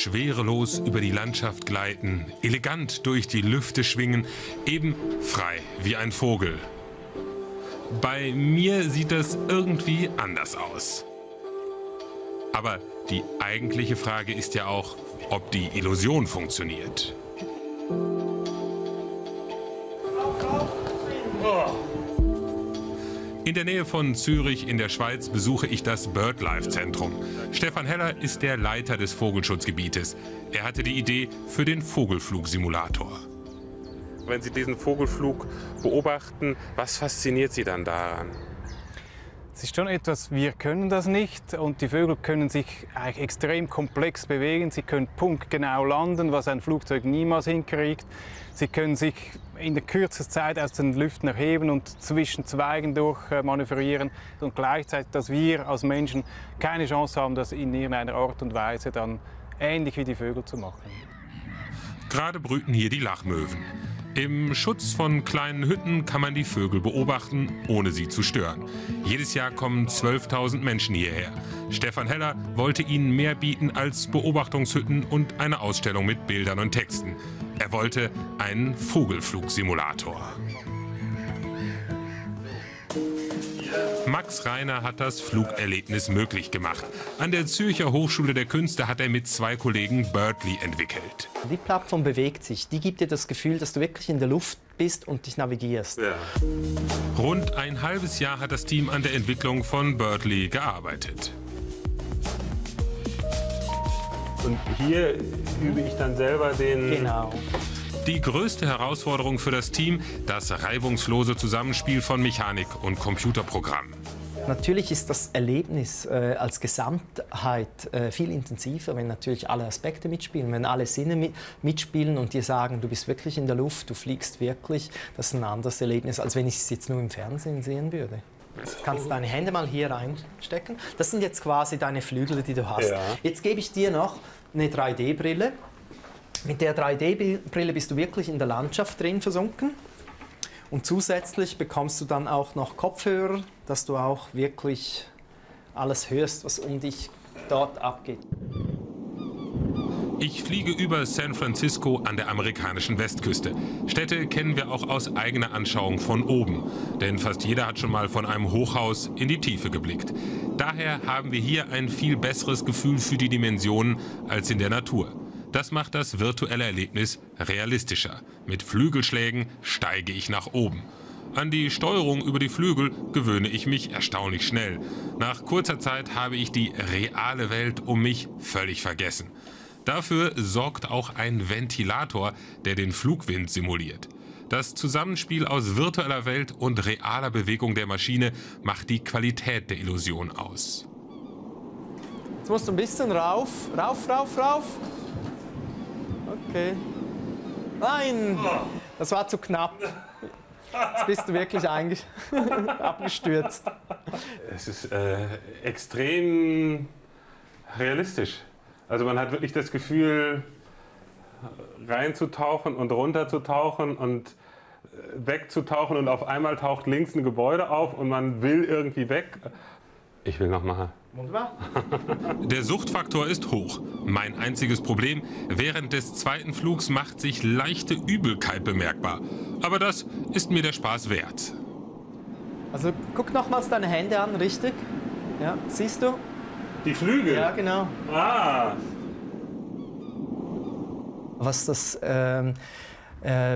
schwerelos über die Landschaft gleiten, elegant durch die Lüfte schwingen, eben frei wie ein Vogel. Bei mir sieht das irgendwie anders aus. Aber die eigentliche Frage ist ja auch, ob die Illusion funktioniert. In der Nähe von Zürich in der Schweiz besuche ich das BirdLife-Zentrum. Stefan Heller ist der Leiter des Vogelschutzgebietes. Er hatte die Idee für den Vogelflugsimulator. Wenn Sie diesen Vogelflug beobachten, was fasziniert Sie dann daran? Es ist schon etwas, wir können das nicht und die Vögel können sich eigentlich extrem komplex bewegen. Sie können punktgenau landen, was ein Flugzeug niemals hinkriegt. Sie können sich in der kürzesten Zeit aus den Lüften erheben und zwischen Zweigen durchmanövrieren und gleichzeitig, dass wir als Menschen keine Chance haben, das in irgendeiner Art und Weise dann ähnlich wie die Vögel zu machen. Gerade brüten hier die Lachmöwen. Im Schutz von kleinen Hütten kann man die Vögel beobachten, ohne sie zu stören. Jedes Jahr kommen 12.000 Menschen hierher. Stefan Heller wollte ihnen mehr bieten als Beobachtungshütten und eine Ausstellung mit Bildern und Texten. Er wollte einen Vogelflugsimulator. Max Reiner hat das Flugerlebnis möglich gemacht. An der Zürcher Hochschule der Künste hat er mit zwei Kollegen Birdly entwickelt. Die Plattform bewegt sich. Die gibt dir das Gefühl, dass du wirklich in der Luft bist und dich navigierst. Ja. Rund ein halbes Jahr hat das Team an der Entwicklung von Birdly gearbeitet. Und hier übe ich dann selber den... Genau. Die größte Herausforderung für das Team, das reibungslose Zusammenspiel von Mechanik und Computerprogramm. Natürlich ist das Erlebnis als Gesamtheit viel intensiver, wenn natürlich alle Aspekte mitspielen, wenn alle Sinne mitspielen und dir sagen, du bist wirklich in der Luft, du fliegst wirklich. Das ist ein anderes Erlebnis, als wenn ich es jetzt nur im Fernsehen sehen würde. Jetzt kannst du deine Hände mal hier reinstecken. Das sind jetzt quasi deine Flügel, die du hast. Ja. Jetzt gebe ich dir noch eine 3D-Brille. Mit der 3D-Brille bist du wirklich in der Landschaft drin versunken. Und zusätzlich bekommst du dann auch noch Kopfhörer, dass du auch wirklich alles hörst, was um dich dort abgeht. Ich fliege über San Francisco an der amerikanischen Westküste. Städte kennen wir auch aus eigener Anschauung von oben. Denn fast jeder hat schon mal von einem Hochhaus in die Tiefe geblickt. Daher haben wir hier ein viel besseres Gefühl für die Dimensionen als in der Natur. Das macht das virtuelle Erlebnis realistischer. Mit Flügelschlägen steige ich nach oben. An die Steuerung über die Flügel gewöhne ich mich erstaunlich schnell. Nach kurzer Zeit habe ich die reale Welt um mich völlig vergessen. Dafür sorgt auch ein Ventilator, der den Flugwind simuliert. Das Zusammenspiel aus virtueller Welt und realer Bewegung der Maschine macht die Qualität der Illusion aus. Jetzt musst du ein bisschen rauf. Okay. Nein, das war zu knapp. Jetzt bist du wirklich abgestürzt. Es ist extrem realistisch. Also man hat wirklich das Gefühl, reinzutauchen und runterzutauchen und wegzutauchen. Und auf einmal taucht links ein Gebäude auf und man will irgendwie weg. Ich will noch mal. Wunderbar. Der Suchtfaktor ist hoch. Mein einziges Problem, während des zweiten Flugs macht sich leichte Übelkeit bemerkbar. Aber das ist mir der Spaß wert. Also guck nochmals deine Hände an, richtig? Ja, siehst du? Die Flügel? Ja, genau. Ah. Was das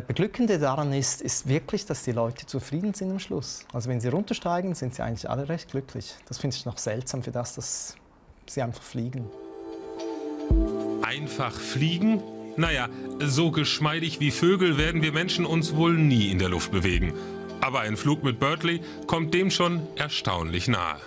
Beglückende daran ist, ist wirklich, dass die Leute zufrieden sind am Schluss. Also wenn sie runtersteigen, sind sie eigentlich alle recht glücklich. Das finde ich noch seltsam für das, dass sie einfach fliegen. Einfach fliegen? Naja, so geschmeidig wie Vögel werden wir Menschen uns wohl nie in der Luft bewegen. Aber ein Flug mit Birdly kommt dem schon erstaunlich nahe.